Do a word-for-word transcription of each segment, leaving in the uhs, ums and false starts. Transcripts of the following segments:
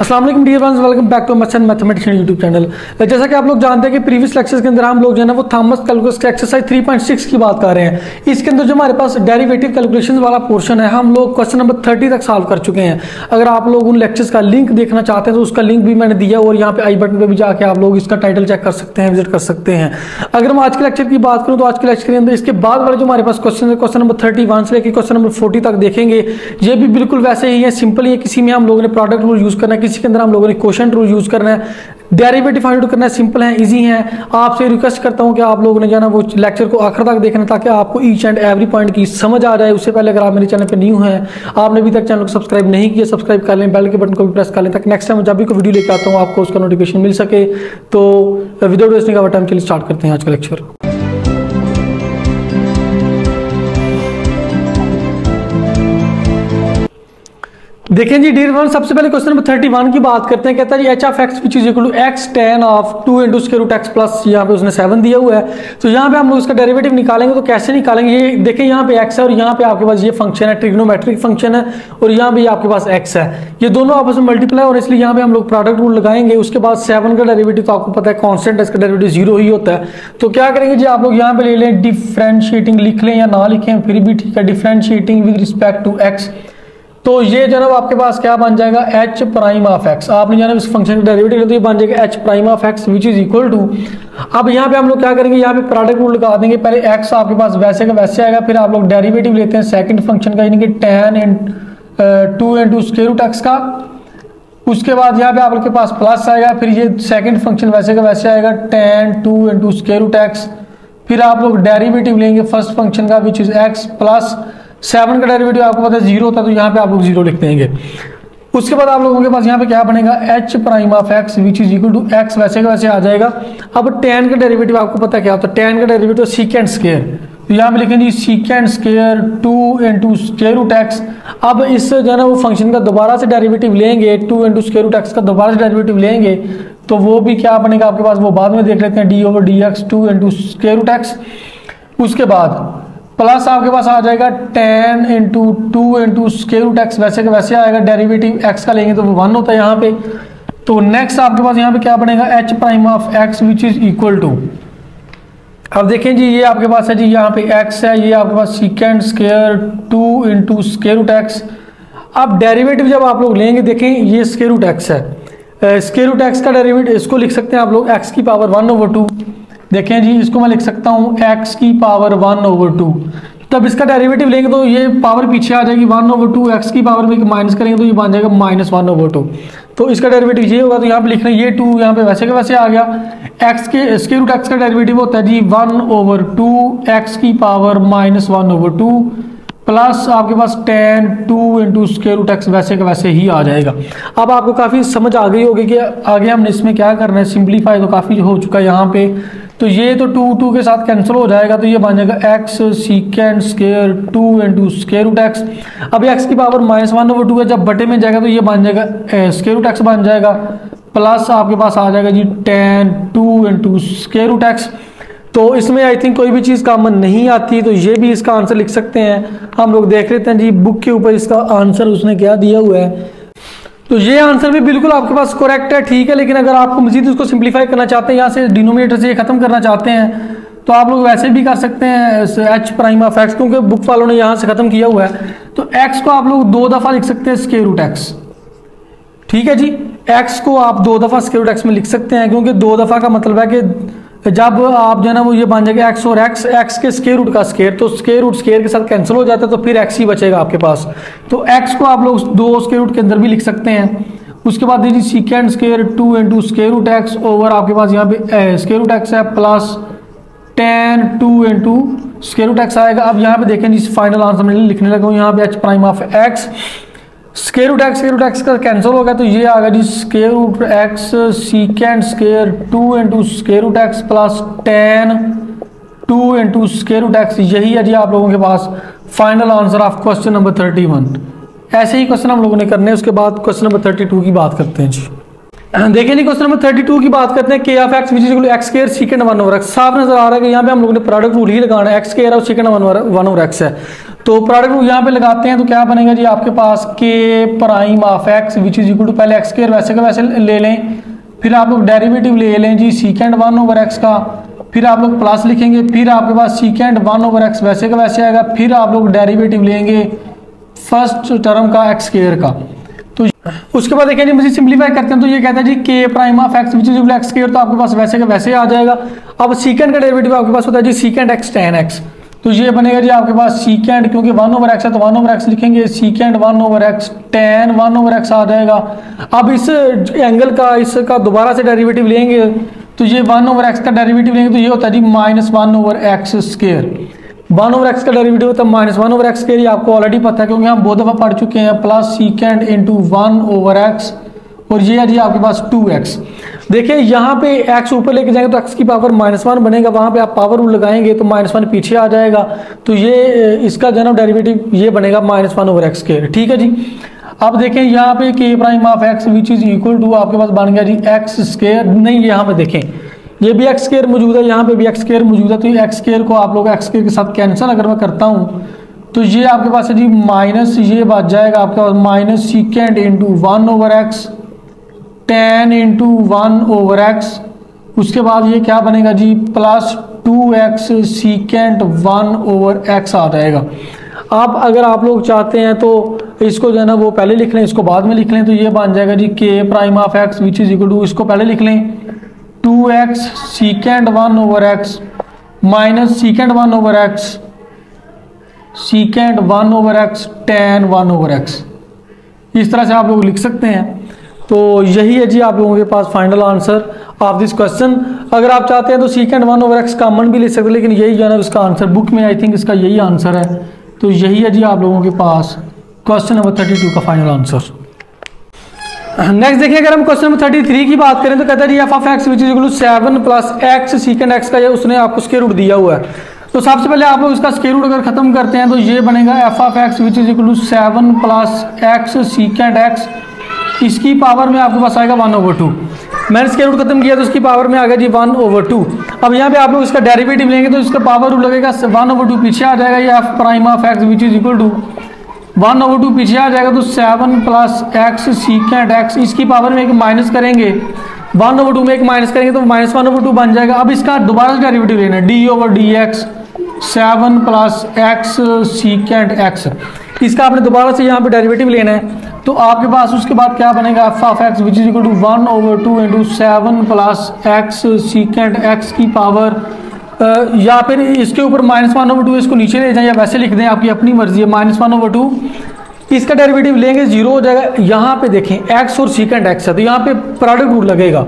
अस्सलाम वालेकुम dear friends, welcome back to MSN mathematician YouTube channel. जैसा कि आप लोग जानते हैं कि प्रीवियस लेक्चर्स के अंदर हम लोग जो है ना वो थॉमस कैलकुलस के एक्सरसाइज थ्री पॉइंट सिक्स की बात कर रहे हैं। इसके अंदर जो हमारे पास डेरिवेटिव कैलकुलेशन वाला पोर्शन है, हम लोग क्वेश्चन नंबर थर्टी तक सॉल्व कर चुके हैं। अगर आप लोग उन लेक्चर्स का लिंक देखना चाहते हैं तो उसका लिंक भी मैंने दिया और यहाँ पे आई बटन पर भी जाकर आप लोग इसका टाइटल चेक कर सकते हैं, विजिट कर सकते हैं। अगर हम आज के लेक्चर की बात करूँ तो आज के लेक्चर के अंदर इसके बाद वाले जो हमारे पास क्वेश्चन है, क्वेश्चन नंबर थर्टी वन से लेकर क्वेश्चन नंबर फोर्टी तक देखेंगे। ये भी बिल्कुल वैसे ही है, सिंपल ही। किसी में हम लोगों ने प्रोडक्ट रूल यूज करना है, किसी के अंदर हम लोगों ने क्वोशिएंट रूल यूज करना है, डेरिवेटिव फाइंड करना है। सिंपल है, इजी है। आपसे रिक्वेस्ट करता हूं कि आप लोगों ने जाना वो लेक्चर को आखिर तक देखना ताकि आपको ईच एंड एवरी पॉइंट की समझ आ जाए। उससे पहले अगर आप मेरे चैनल पर न्यू हैं, आपने अभी तक चैनल को सब्सक्राइब नहीं किया, सब्सक्राइब कर लें, बेल के बटन को भी प्रेस कर लें ताकि नेक्स्ट टाइम जब भी कोई वीडियो लेकर आता हूँ आपको उसका नोटिफिकेशन मिल सके। तो विदाउट वेस्टिंग आवर टाइम चलिए स्टार्ट करते हैं आज का लेक्चर। देखें जी डियर फ्रेंड्स, सबसे पहले क्वेश्चन नंबर थर्टी वन की बात करते हैं। कहता है जी H of x which is equal to x tan of two into square root x plus, यहाँ पे उसने सेवन दिया हुआ है। तो यहाँ पे हम लोग इसका डेरिवेटिव निकालेंगे। तो कैसे निकालेंगे ये देखें, यहाँ पे एक्स है और यहाँ पे आपके पास ये फंक्शन है, ट्रिग्नोमेट्रिक फंक्शन है, और यहाँ पे आपके पास एक्स है। ये दोनों आपस में मल्टीप्लाई और इसलिए यहाँ पे हम लोग प्रोडक्ट रूल लगाएंगे। उसके बाद सेवन का डेरिवेटिव तो आपको पता है कॉन्स्टेंट है, इसका डेरिवेटिव जीरो ही होता है। तो क्या करेंगे जी, आप लोग यहाँ पे ले लें डिफ्रेंशिएटिंग, लिख लें या ना लिखें फिर भी ठीक है, differentiating with respect to x. तो ये जनाब आपके पास क्या बन जाएगा, h प्राइम ऑफ एक्स। आपने जनाब इस फंक्शन का डेरिवेटिव लेते तो ये बन जाएगा h prime of x which is equal to. अब यहाँ पे हम लोग क्या करेंगे, यहाँ पे प्रोडक्ट रूल लगा देंगे। पहले x आपके पास वैसे का वैसे आएगा, फिर आप लोग डेरिवेटिव लेते हैं सेकंड फंक्शन का यानी कि tan and two into square root x का। उसके बाद यहाँ पे आपके पास प्लस आएगा, फिर ये सेकेंड फंक्शन वैसे का वैसे आएगा tan two into square root x. फिर आप लोग डेरिवेटिव लेंगे फर्स्ट फंक्शन का which is x plus seven का डेरिवेटिव आपको पता है जीरो होता है, तो यहाँ पे आप लोग जीरो लिख देंगे। उसके बाद आप लोगों के पास यहाँ पे क्या बनेगा, h prime of x which is equal to x वैसे का वैसे आ जाएगा। अब tan का डेरिवेटिव आपको पता है क्या होता है, tan का डेरिवेटिव सीकेंट स्क्वायर। तो यहाँ पे लिखेंगे secant square two into square root x. अब इस जो है ना वो फंक्शन का दोबारा से डेरिवेटिव लेंगे, two into square root x का दोबारा से डेरिवेटिव लेंगे तो वो भी क्या बनेगा आपके पास, वो बाद में देख लेते हैं, d over d x two into square root x. उसके बाद प्लस आपके पास आ जाएगा tan into two into square root x वैसे का वैसे आएगा, डेरिवेटिव x का लेंगे तो वो वन होता है यहाँ पे। तो नेक्स्ट आपके पास यहाँ पे क्या बनेगा, h prime of x which is equal to. अब देखें जी ये आपके पास है जी, यहाँ पे x है, ये आपके पास सीकेंड square two into square root x. अब डेरिवेटिव जब आप लोग लेंगे देखें ये स्क्वायर रूट एक्स है, स्क्वायर रूट एक्स का डेरिवेटिव इसको लिख सकते हैं आप लोग x की पावर वन ओवर टू। देखें जी इसको मैं लिख सकता हूँ x की पावर वन ओवर टू। तब इसका डेरिवेटिव लेंगे तो ये पावर पीछे आ जाएगी वन ओवर टू, एक्स की पावर में माइनस करेंगे तो ये बन जाएगा माइनस वन ओवर टू। तो इसका डेरिवेटिव ये होगा, तो यहाँ पे लिखना ये टू यहाँ पे वैसे का वैसे आ गया। x के स्क्वायर रूट x का डेरिवेटिव होता है जी वन ओवर टू एक्स की power minus one over two plus आपके पास tan two into square root x वैसे का वैसे ही आ जाएगा। अब आपको काफ़ी समझ आ गई होगी कि आगे हमने इसमें क्या करना है, सिंपलीफाई तो काफ़ी हो चुका है यहाँ पे। तो ये तो टू टू के साथ कैंसिल हो जाएगा, तो ये बन जाएगा x सीकेंड square two into square root x. अब x की power minus one over two है, जब बटे में जाएगा तो ये बन जाएगा स्क्वायर रूट एक्स बन जाएगा प्लस आपके पास आ जाएगा जी tan two into square root x. तो इसमें आई थिंक कोई भी चीज़ कॉमन नहीं आती, तो ये भी इसका आंसर लिख सकते हैं। हम लोग देख लेते हैं जी बुक के ऊपर इसका आंसर उसने क्या दिया हुआ है। तो ये आंसर भी बिल्कुल आपके पास करेक्ट है, ठीक है। लेकिन अगर आपको मजीद उसको सिंप्लीफाई करना चाहते हैं, यहाँ से डिनोमिनेटर से ख़त्म करना चाहते हैं तो आप लोग वैसे भी कर सकते हैं h प्राइम ऑफ एक्स, क्योंकि बुक वालों ने यहाँ से ख़त्म किया हुआ है। तो एक्स को आप लोग दो दफ़ा लिख सकते हैं स्क्वायर रूट एक्स, ठीक है जी। एक्स को आप दो दफ़ा स्क्वायर रूट एक्स में लिख सकते हैं, क्योंकि दो दफ़ा का मतलब है कि जब आप जो है ना वो ये बन जाएगा x और x, x के स्क्वायर रूट का स्क्वायर, तो स्क्वायर रूट स्क्वायर के साथ कैंसिल हो जाता है तो फिर x ही बचेगा आपके पास। तो x को आप लोग दो स्क्वायर रूट के अंदर भी लिख सकते हैं। उसके बाद देखिए सीकेंड square two into square root x over आपके पास यहाँ पे स्क्वायर रूट एक्स है plus tan two into square root x आएगा। अब यहाँ पे देखें जी फाइनल आंसर मैं लिखने लगा हूँ, यहाँ पे h prime of x square root x square root x का कैंसिल हो गया, तो ये आ गया जी square root x सीकेंड square two into square root x plus tan two into square root x. यही है जी आप लोगों के पास final answer of question number thirty one. ऐसे ही क्वेश्चन हम लोगों ने करने हैं। उसके बाद क्वेश्चन नंबर थर्टी टू की बात करते हैं जी। देखें नहीं, क्वेश्चन नंबर थर्टी टू की बात करते हैं। K of x which equal x square secant one over x. साफ नजर आ रहा है कि यहाँ पे हम लोगों ने प्रोडक्ट रूल ही लगाना है, एक्स स्क्वायर और सीकेंड वन ओवर एक्स है। तो प्रोडक्ट रूल यहाँ पे लगाते हैं तो क्या बनेगा जी आपके पास k prime of x which is equal to पहले एक्स स्क्वायर वैसे का वैसे ले लें, फिर आप लोग डेरिवेटिव ले लें जी सीकेंड वन ओवर एक्स का, फिर आप लोग प्लस लिखेंगे, फिर आपके पास सीकेंड वन ओवर एक्स वैसे का वैसे आएगा, फिर आप लोग डेरिवेटिव लेंगे फर्स्ट टर्म का एक्स स्क्वायर का। तो उसके बाद देखिए जी मुझे सिंप्लीफाई करते हैं तो ये कहता है जी k prime of x which is equal to x square, तो आपके पास वैसे का वैसे आ जाएगा। अब सीकेंड का डेरिवेटिव आपके पास होता है जी सीकेंड एक्स टैन एक्स, तो ये बनेगा जी आपके पास सीकेंड क्योंकि वन ओवर एक्स है तो वन ओवर एक्स लिखेंगे सीकेंड one over x tan one over x आ जाएगा। अब इस एंगल का इसका दोबारा से डेरिवेटिव लेंगे तो ये वन ओवर एक्स का डेरिवेटिव लेंगे तो ये होता है जी minus one over x square, one over x का डेरिवेटिव होता है minus one over x square, ये आपको ऑलरेडी पता है क्योंकि हम दो दफ़ा पढ़ चुके हैं, plus सीकेंड into one over x और ये है जी आपके पास टू एक्स। देखिए यहाँ पे x ऊपर लेके जाएंगे तो x की पावर माइनस वन बनेगा, वहाँ पे आप पावर रूल लगाएंगे तो माइनस वन पीछे आ जाएगा, तो ये इसका जो डेरिवेटिव ये बनेगा minus one over x square. ठीक है जी, आप देखें यहाँ पे k prime of x which is equal to आपके पास बन गया जी एक्स स्क्वायर, नहीं यहाँ पे देखें ये भी एक्स स्क्वायर मौजूद है, यहाँ पे भी एक्स स्क्वायर मौजूद है, तो ये एक्स स्क्वायर को आप लोग एक्स स्क्वायर के साथ कैंसिल अगर मैं करता हूँ तो ये आपके पास है जी माइनस ये बच जाएगा आपके पास minus सीकेंड into one over x tan into one over x, उसके बाद ये क्या बनेगा जी plus two x secant one over x आ जाएगा। आप अगर आप लोग चाहते हैं तो इसको जो है ना वो पहले लिख लें इसको बाद में लिख लें, तो ये बन जाएगा जी k prime of x which is equal to इसको पहले लिख लें two x secant one over x minus secant one over x secant one over x tan one over x, इस तरह से आप लोग लिख सकते हैं। तो यही है जी आप लोगों के पास final answer of this question. अगर आप चाहते हैं तो सीकेंड वन ओवर एक्स कॉमन भी ले सकते हैं, लेकिन यही जो है ना इसका आंसर बुक में आई थिंक इसका यही आंसर है। तो यही है जी आप लोगों के पास क्वेश्चन नंबर थर्टी टू का फाइनल आंसर। नेक्स्ट देखिए अगर हम क्वेश्चन नंबर थर्टी थ्री की बात करें तो कहता है जी f of x which is equal to seven plus x सीकेंड x का ये उसने आपको स्क्वायर रूट दिया हुआ है। तो सबसे पहले आप लोग इसका स्क्वायर रूट अगर खत्म करते हैं तो ये बनेगा f of x which is equal to seven plus x सीकेंड x, इसकी पावर में आपके पास आएगा वन ओवर टू। मैंने स्क्वायर रूट खत्म किया तो इसकी पावर में आ गया जी वन ओवर टू। अब यहाँ पे आप लोग इसका डेरिवेटिव लेंगे तो इसका पावर रूल लगेगा वन ओवर टू पीछे आ जाएगा, ये f prime of x which is equal to one over two पीछे आ जाएगा तो सेवन प्लस एक्स सीकेंड एक्स, इसकी पावर में एक माइनस करेंगे वन ओवर टू में एक माइनस करेंगे तो माइनस वन ओवर टू बन जाएगा। अब इसका दोबारा डेरिवेटिव लेना है d over d x seven plus x सीकेंड x, इसका आपने दोबारा से यहाँ पे डेरिवेटिव लेना है तो आपके पास उसके बाद क्या बनेगा f of x which is equal to one over two into seven plus x सीकेंड x की पावर आ, या फिर इसके ऊपर माइनस वन ओवर टू इसको नीचे ले जाएं या वैसे लिख दें आपकी अपनी मर्जी है, माइनस वन ओवर टू इसका डेरिवेटिव लेंगे जीरो हो जाएगा। यहाँ पे देखें एक्स और सीकेंड एक्स है तो यहाँ पे प्रोडक्ट रूल लगेगा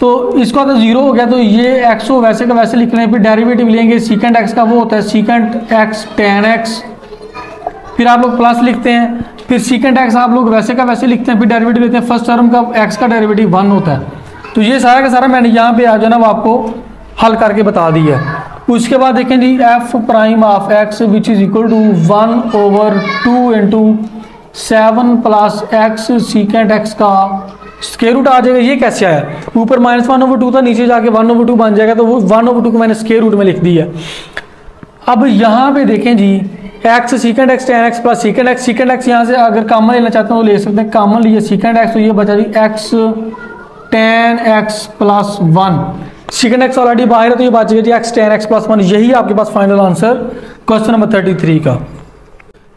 तो इसका अगर जीरो हो गया तो ये एक्स हो वैसे का वैसे लिख लें, फिर डेरिवेटिव लेंगे सीकेंड एक्स का वो होता है सीकेंड एक्स टेन एक्स, फिर आप लोग प्लस लिखते हैं, फिर सीकेंड एक्स आप लोग वैसे का वैसे लिखते हैं, फिर डेरिवेटिव लेते हैं फर्स्ट टर्म का एक्स का डेरिवेटिव वन होता है। तो ये सारा का सारा मैंने यहाँ पे आ जाना वो आपको हल करके बता दिया। उसके बाद देखें जी f prime of x which is equal to one over two into seven plus x सीकेंड x का स्क्वायर रूट आ जाएगा। ये कैसे आया, ऊपर माइनस वन ओवर टू था नीचे जाके वन ओवर टू बन जाएगा तो वो वन ओवर टू को मैंने स्क्वायर रूट में लिख दिया। अब यहाँ पे देखें जी x सीकेंड x ten x plus सीकेंड x सीकेंड x यहाँ से अगर कॉमन लेना चाहते हैं तो ले सकते हैं, कॉमन लिए सीकेंड एक्स तो ये बचा जी x ten x plus one, secant x already बाहर है तो ये बच गया जी एक्स टेन एक्स प्लस वन। यही आपके पास final answer question number thirty three का।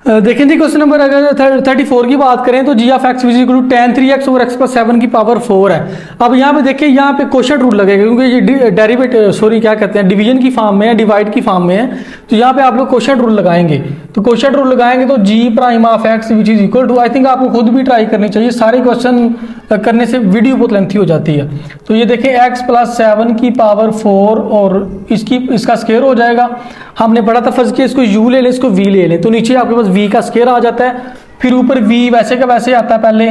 देखें जी क्वेश्चन नंबर अगर थर्टी फोर की बात करें तो g of x which is equal to tan three x over x plus seven की पावर फोर है। अब यहाँ पे देखिए यहाँ पे कोशेंट रूल लगेगा क्योंकि ये डेरिवेटिव सॉरी क्या कहते हैं डिवीजन की फॉर्म में है, डिवाइड की फॉर्म में है, तो यहाँ पे आप लोग कोशेंट रूल लगाएंगे। तो कोशेंट रूल लगाएंगे तो g prime of x which is equal to I think आपको खुद भी ट्राई करनी चाहिए, सारे क्वेश्चन करने से वीडियो बहुत लेंथी हो जाती है। तो ये देखें एक्स प्लस सेवन की पावर फोर और इसकी इसका स्क्वायर हो जाएगा, हमने बड़ा तफज किया इसको यू ले लें इसको वी ले लें तो नीचे आपके पास v का स्केयर आ जाता है, फिर ऊपर v वैसे का वैसे आता है पहले,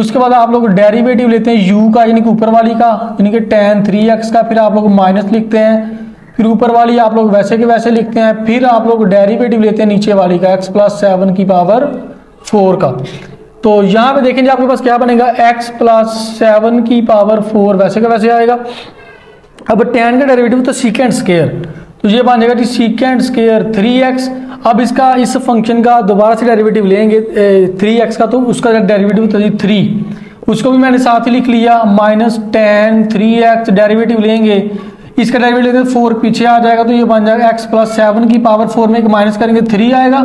उसके बाद आप लोग डेरिवेटिव लेते हैं u का यानी कि ऊपर वाली का यानी कि tan थ्री एक्स का, फिर आप लोग माइनस लिखते हैं, फिर ऊपर वाली आप लोग वैसे के वैसे लिखते हैं, फिर आप लोग डेरिवेटिव लेते हैं नीचे वाली का x प्लस सेवन की पावर फोर का। तो यहाँ पे देखेंगे आपके पास क्या बनेगा x प्लस सेवन की पावर फोर वैसे का वैसे आएगा। अब tan का डेरिवेटिव तो सीकेंड स्केयर तो ये बन जाएगा जी सीकेंड स्केयर थ्री एक्स। अब इसका इस फंक्शन का दोबारा से डेरिवेटिव लेंगे थ्री एक्स का, तो उसका डेरिवेटिव होता है थ्री, उसको भी मैंने साथ ही लिख लिया minus tan three x. Derivative लेंगे इसका, डेरिवेटिव लेते फोर पीछे आ जाएगा तो ये बन जाएगा एक्स प्लस सेवन की पावर फोर में एक माइनस करेंगे थ्री आएगा।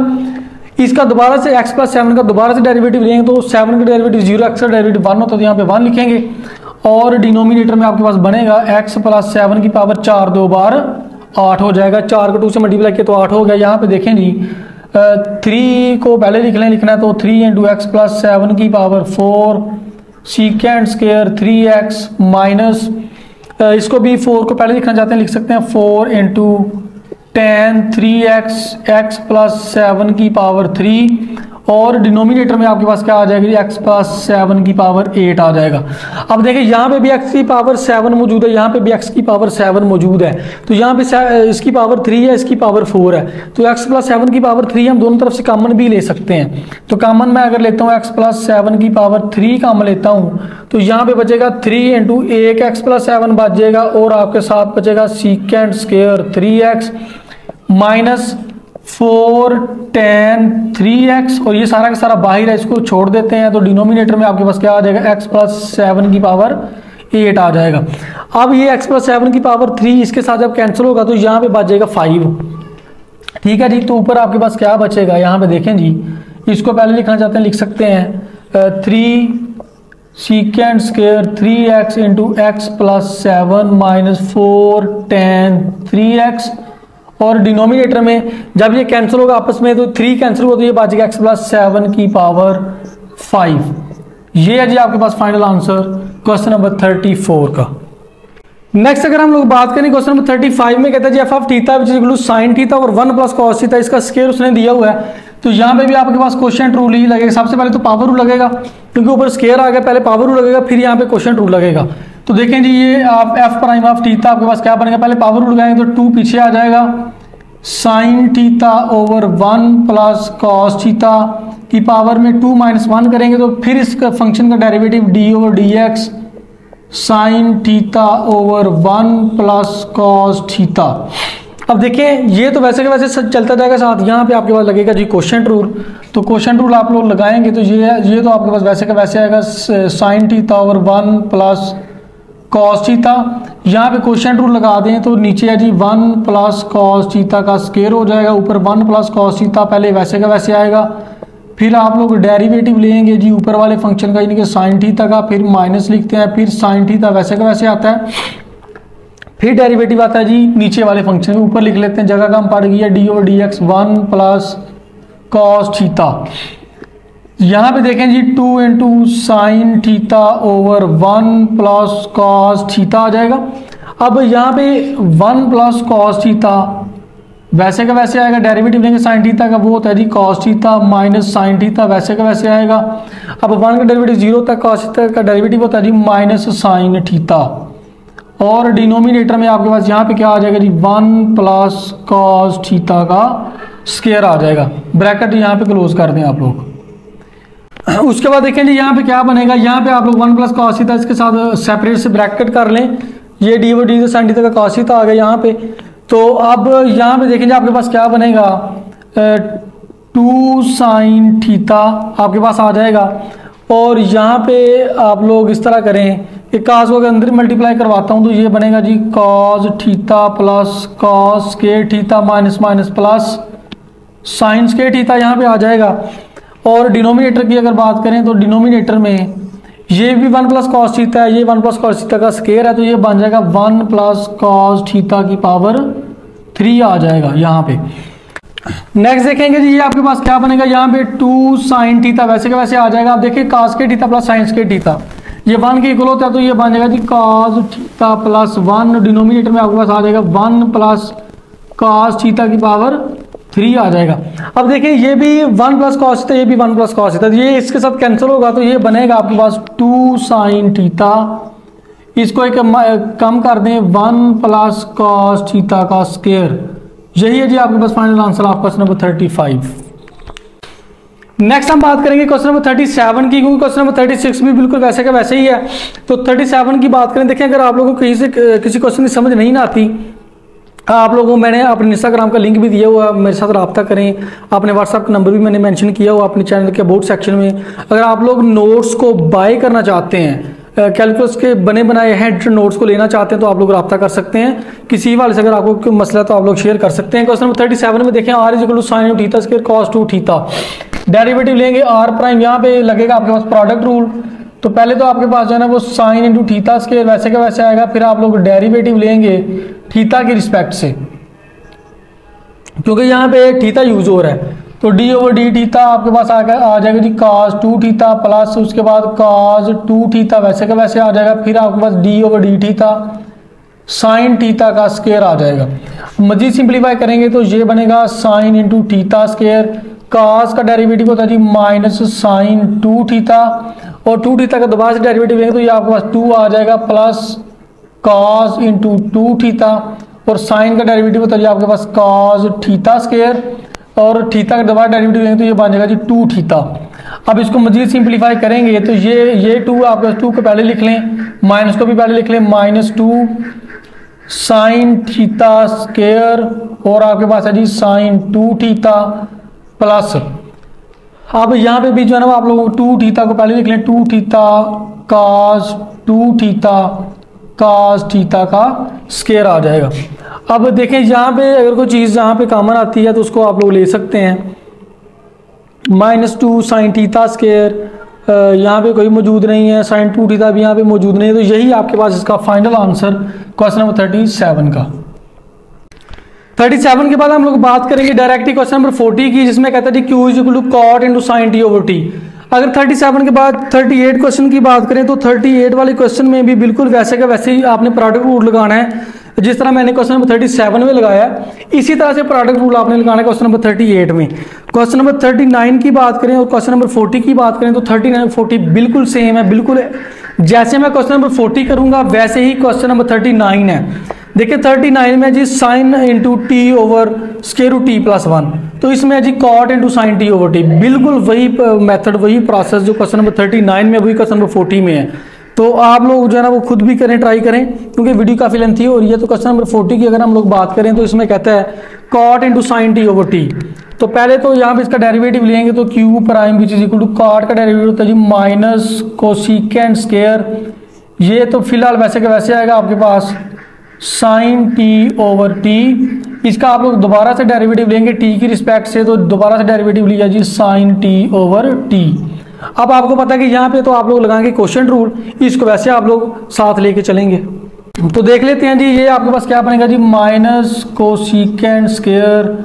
इसका दोबारा से x प्लस सेवन का दोबारा से डेरिवेटिव लेंगे तो सेवन का डेरिवेटिव जीरो, एक्स का डेरिवेटिव वन होता है तो यहाँ पे वन लिखेंगे और डिनोमिनेटर में आपके पास बनेगा x प्लस सेवन की पावर चार दो बार आठ हो जाएगा। चार को टू से मल्टीप्लाई किया तो आठ हो गया। यहाँ पे देखें जी थ्री को पहले लिख लें, लिखना है तो three into x plus seven की power four secant square three x minus, इसको भी फोर को पहले लिखना चाहते हैं लिख सकते हैं four into tan three x x plus seven की पावर थ्री और डिनोमिनेटर में आपके पास क्या आ जाएगा एक्स प्लस सेवन की पावर एट आ जाएगा। अब देखिए यहाँ पे भी एक्स की पावर सेवन मौजूद है, यहाँ पे भी एक्स की पावर सेवन मौजूद है, तो यहाँ पे इसकी पावर थ्री है, इसकी पावर फोर है, तो एक्स प्लस सेवन की पावर थ्री हम दोनों तरफ से कॉमन भी ले सकते हैं। तो कॉमन मैं अगर लेता हूँ एक्स प्लस सेवन की पावर थ्री कॉमन लेता हूँ तो यहाँ पे बचेगा थ्री इंटू एक एक्स प्लस सेवन बच जाएगा और आपके साथ बचेगा secant square three x minus four tan three x और ये सारा का सारा बाहर है, इसको छोड़ देते हैं तो डिनोमिनेटर में आपके पास क्या आ जाएगा x प्लस सेवन की पावर एट आ जाएगा। अब ये x प्लस सेवन की पावर थ्री इसके साथ जब कैंसिल होगा तो यहाँ पे बच जाएगा फाइव, ठीक है जी। तो ऊपर आपके पास क्या बचेगा यहाँ पे देखें जी, इसको पहले लिखना चाहते हैं लिख सकते हैं three secant square three x into x plus seven minus four tan three x और डिनोमिनेटर में जब ये कैंसिल होगा आपस में तो थ्री कैंसिल होगा तो ये बचेगा एक्स प्लस सेवन की पावर फाइव। ये है जी आपके पास final answer question number thirty four का। नेक्स्ट अगर हम लोग बात करें क्वेश्चन नंबर थर्टी फाइव में, कहता है जी f of theta which is equal to sine theta और वन प्लस कॉस थीटा, इसका स्केयर उसने दिया हुआ है। तो यहाँ पे भी आपके पास क्वोशिएंट रूल ही लगेगा, सबसे पहले तो पावर रूल लगेगा क्योंकि ऊपर स्केयर आ गया, पहले पावर रूल लगेगा फिर यहाँ पे क्वोशिएंट रूल लगेगा। तो देखें जी ये आप एफ प्राइम ऑफ थीटा आपके पास क्या बनेगा, पहले पावर रूल लगाएंगे तो टू पीछे आ जाएगा sine theta over one plus cos theta की पावर में टू माइनस वन करेंगे तो फिर इस फंक्शन का derivative d over d x sine theta over one plus cos theta. अब देखिए ये तो वैसे के वैसे चलता जाएगा, साथ यहाँ पे आपके पास लगेगा जी क्वोशिएंट रूल। तो क्वोशिएंट रूल आप लोग लगाएंगे तो ये ये तो आपके पास वैसे का वैसे आएगा sine theta over one plus cos theta, यहाँ पे क्वोशिएंट रूल लगा दें तो नीचे है जी वन प्लस कॉस थीटा का स्केयर हो जाएगा, ऊपर वन प्लस कॉस थीटा पहले वैसे का वैसे आएगा, फिर आप लोग डेरिवेटिव लेंगे जी ऊपर वाले फंक्शन का यानी कि साइन थीटा का, फिर माइनस लिखते हैं, फिर साइन थीटा वैसे का वैसे आता है, फिर डेरिवेटिव आता है जी नीचे वाले फंक्शन के, ऊपर लिख लेते हैं जगह का हम पड़ गया d o d x one plus cos theta. यहाँ पे देखें जी two into sine theta over one plus cos theta आ जाएगा। अब यहाँ पे वन प्लस कॉस थीटा वैसे का वैसे आएगा, डेरिवेटिव लेंगे साइन थीटा का वो होता है जी cos theta minus sine theta वैसे का वैसे आएगा। अब वन का डेरिवेटिव जीरो होता है, कॉस थीटा का डेरिवेटिव होता है जी माइनस साइन थीटा और डिनोमिनेटर में आपके पास यहाँ पे क्या आ जाएगा जी वन प्लस कॉस थीटा का स्क्वायर आ जाएगा, ब्रैकेट यहाँ पे क्लोज कर दें आप लोग। उसके बाद देखें जी यहाँ पे क्या बनेगा, यहाँ पे आप लोग वन प्लस कॉस थीटा इसके साथ सेपरेट से ब्रैकेट कर लें, ये डी वो डी साइन थीटा का कॉस थीटा आ गया यहाँ पे। तो अब यहाँ पे देखेंगे आपके पास क्या बनेगा टू साइन थीटा आपके पास आ जाएगा और यहाँ पे आप लोग इस तरह करें कि कॉस को अगर अंदर मल्टीप्लाई करवाता हूँ तो ये बनेगा जी कॉस थीटा प्लस कॉस के theta minus minus plus science के थीटा यहाँ पे आ जाएगा और डिनोमिनेटर की अगर बात करें तो डिनोमिनेटर में ये भी वन प्लस कॉस थीटा है, ये वन प्लस कॉस थीटा का स्केयर है तो ये बन जाएगा वन प्लस कॉस थीटा की पावर थ्री आ जाएगा यहाँ पे। नेक्स्ट देखेंगे जी ये आपके पास क्या बनेगा, यहाँ पे टू साइन थीटा वैसे का वैसे आ जाएगा। आप देखिए कॉस के थीटा प्लस साइन के थीटा ये वन के इक्वल होता है तो ये बन जाएगा जी cos theta plus one, denominator में आपके पास आ जाएगा वन प्लस कॉस थीटा की पावर थ्री आ जाएगा। अब देखिए ये भी वन प्लस कॉस थीटा, ये भी वन प्लस कॉस थीटा, ये इसके साथ कैंसिल होगा तो ये बनेगा आपके पास टू साइन थीटा, इसको एक कम कर दें वन प्लस कॉस थीटा का स्क्वायर। यही है जी आपके पास फाइनल आंसर आपका question number thirty five. Next हम बात करेंगे क्वेश्चन नंबर थर्टी सेवन की, क्योंकि क्वेश्चन नंबर थर्टी सिक्स भी बिल्कुल वैसे का वैसे ही है। तो थर्टी सेवन की बात करें, देखिए अगर आप लोगों को किसी किसी क्वेश्चन की समझ नहीं आती आप लोगों को मैंने अपने इंस्टाग्राम का लिंक भी दिया हुआ है, मेरे साथ रब्ता करें। अपने व्हाट्सएप का नंबर भी मैंने मेंशन किया हुआ अपने चैनल के अबाउट सेक्शन में। अगर आप लोग नोट्स को बाय करना चाहते हैं, कैलकुलस के बने बनाए हेड नोट्स को लेना चाहते हैं, तो आप लोग रब्ता कर सकते हैं किसी वाले से। अगर आपको कोई मसला है तो आप लोग शेयर कर सकते हैं। क्वेश्चन नंबर थर्टी सेवन में देखें, r equal to sine of theta square cos two theta. Derivative लेंगे आर प्राइम, यहाँ पे लगेगा आपके पास प्रोडक्ट रूल। तो पहले तो आपके पास जो है ना वो साइन इंटू थीटा स्केयर वैसे का वैसे आएगा। फिर आप लोग डेरिवेटिव लेंगे थीटा के रिस्पेक्ट से, क्योंकि यहाँ पे थीटा यूज हो रहा है। तो डी ओवर डी थीटा आपके पास आ जाएगा जी कॉस टू थीटा प्लस उसके बाद कॉस टू थीटा वैसे का वैसे आ जाएगा। फिर आपके पास d over d theta sine theta का स्केयर आ जाएगा। मजीद सिंप्लीफाई करेंगे तो ये बनेगा sine into theta square. Cos का डेरिवेटिव होता है जी माइनस साइन टू थीटा, और टू थीटा का दोबारा से डेरिवेटिव लेंगे तो ये आपके पास टू आ जाएगा plus cos into two theta. और साइन का डेरिवेटिव होता है आपके पास कॉस थीटा स्केयर, और थीटा का दोबारा डेरिवेटिव लेंगे तो ये बन जाएगा जी टू थीटा। अब इसको मजीद सिंप्लीफाई करेंगे तो ये ये टू आपके पास, टू को पहले लिख लें, माइनस को भी पहले लिख लें, minus two sine theta square और आपके पास है जी साइन टू थीटा प्लस। अब यहाँ पे भी जो है ना आप लोगों को टू थीटा को पहले लिख लें, two theta cos two theta cos theta का स्केयर आ जाएगा। अब देखें यहाँ पे अगर कोई चीज़ यहाँ पे कॉमन आती है तो उसको आप लोग ले सकते हैं। Minus two sine theta square यहाँ पे कोई मौजूद नहीं है, साइन टू थीटा भी यहाँ पे मौजूद नहीं है। तो यही आपके पास इसका final answer question number thirty seven का। सैंतीस के बाद हम लोग बात करेंगे डायरेक्टली क्वेश्चन नंबर चालीस की, जिसमें कहता है जी q is equal to cot into sine t over t. अगर सैंतीस के बाद अड़तीस क्वेश्चन की बात करें तो अड़तीस वाले क्वेश्चन में भी बिल्कुल वैसे का वैसे ही आपने प्रोडक्ट रूल लगाना है, जिस तरह मैंने क्वेश्चन नंबर सैंतीस में लगाया, इसी तरह से प्रोडक्ट रूल आपने लगाना है क्वेश्चन नंबर अड़तीस में। क्वेश्चन नंबर उनतालीस की बात करें और क्वेश्चन नंबर चालीस की बात करें तो उनतालीस चालीस बिल्कुल सेम है। बिल्कुल जैसे मैं क्वेश्चन नंबर चालीस करूंगा वैसे ही क्वेश्चन नंबर उनतालीस है। देखिए उनतालीस में जी sine into t over square root t plus one, तो इसमें जी cot into sine t over t. बिल्कुल वही मेथड, वही प्रोसेस जो क्वेश्चन नंबर उनतालीस में, वही क्वेश्चन नंबर चालीस में है। तो आप लोग जो है ना वो खुद भी करें, ट्राई करें, क्योंकि वीडियो काफ़ी लेंथी है। और ये तो क्वेश्चन नंबर चालीस की अगर हम लोग बात करें तो इसमें कहता है cot into sine t over t. तो पहले तो यहाँ पे इसका डेरिवेटिव लेंगे तो q prime which is equal to cot का डेरिवेटिव होता है जी माइनस कोसिकेंट स्केयर। ये तो फिलहाल वैसे के वैसे आएगा आपके पास साइन टी ओवर टी। इसका आप लोग दोबारा से डेरिवेटिव लेंगे टी की रिस्पेक्ट से, तो दोबारा से डेरिवेटिव लिया जी साइन टी ओवर टी। अब आपको पता है कि यहाँ पे तो आप लोग लगाएंगे क्वोशिएंट रूल, इसको वैसे आप लोग साथ लेके चलेंगे। तो देख लेते हैं जी ये आपके पास क्या बनेगा जी minus cosecant square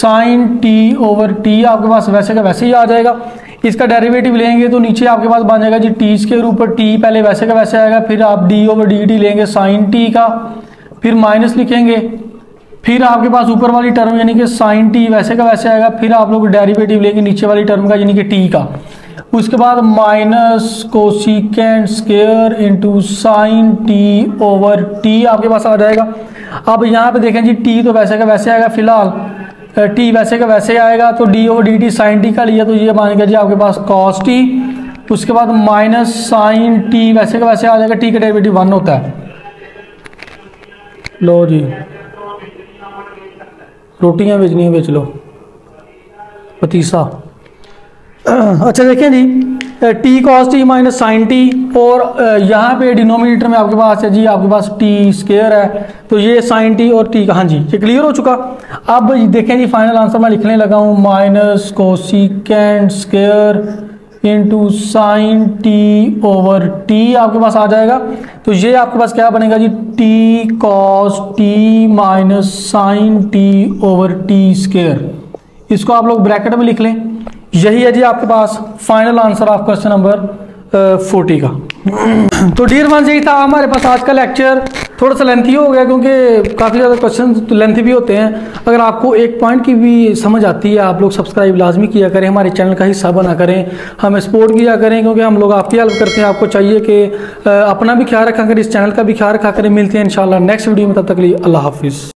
sine t over t आपके पास वैसे का वैसे ही आ जाएगा। इसका डेरिवेटिव लेंगे तो नीचे आपके पास बन जाएगा जी टी स्क्वायर ऊपर टी पहले वैसे का वैसे आएगा। फिर आप डी ओवर डी टी लेंगे साइन टी का, फिर माइनस लिखेंगे, फिर आपके पास ऊपर वाली टर्म यानी कि साइन टी वैसे का वैसे आएगा। फिर आप लोग डेरिवेटिव लेंगे नीचे वाली टर्म का यानी कि टी का, उसके बाद minus cosecant square into sine t over t आपके पास आ जाएगा। अब यहाँ पे देखें जी टी तो वैसे का वैसे आएगा, फिलहाल टी वैसे का वैसे आएगा। तो d over d t sine t का लिया तो ये मानेगा जी आपके पास कॉस टी, उसके बाद माइनस साइन टी वैसे का वैसे आ जाएगा। टी का डेरिवेटिव वन होता है, लो जी रोटियाँ बेचनी है बेच लो पतीसा। अच्छा देखें जी t cos t minus sine t, और यहाँ पे डिनोमिनेटर में आपके पास है जी आपके पास टी स्केयर है। तो ये साइन टी और टी का, हाँ जी ये क्लियर हो चुका। अब देखें जी फाइनल आंसर मैं लिखने लगा हूँ minus cosecant square into sine t over t आपके पास आ जाएगा। तो ये आपके पास क्या बनेगा जी t cos t minus sine t over t square. इसको आप लोग ब्रैकेट में लिख लें, यही है जी आपके पास final answer of question number forty का। तो डियर वन यही था हमारे पास आज का लेक्चर। थोड़ा सा लेंथी हो गया क्योंकि काफ़ी ज़्यादा क्वेश्चन तो लेंथी भी होते हैं। अगर आपको एक पॉइंट की भी समझ आती है, आप लोग सब्सक्राइब लाजमी किया करें, हमारे चैनल का हिस्सा बना करें, हमें सपोर्ट किया करें, क्योंकि हम लोग आपकी हेल्प करते हैं। आपको चाहिए कि अपना भी ख्याल रखा करें, इस चैनल का भी ख्याल रखा करें। मिलते हैं इंशाल्लाह नेक्स्ट वीडियो में, तब तक के लिए अल्लाह हाफिज़।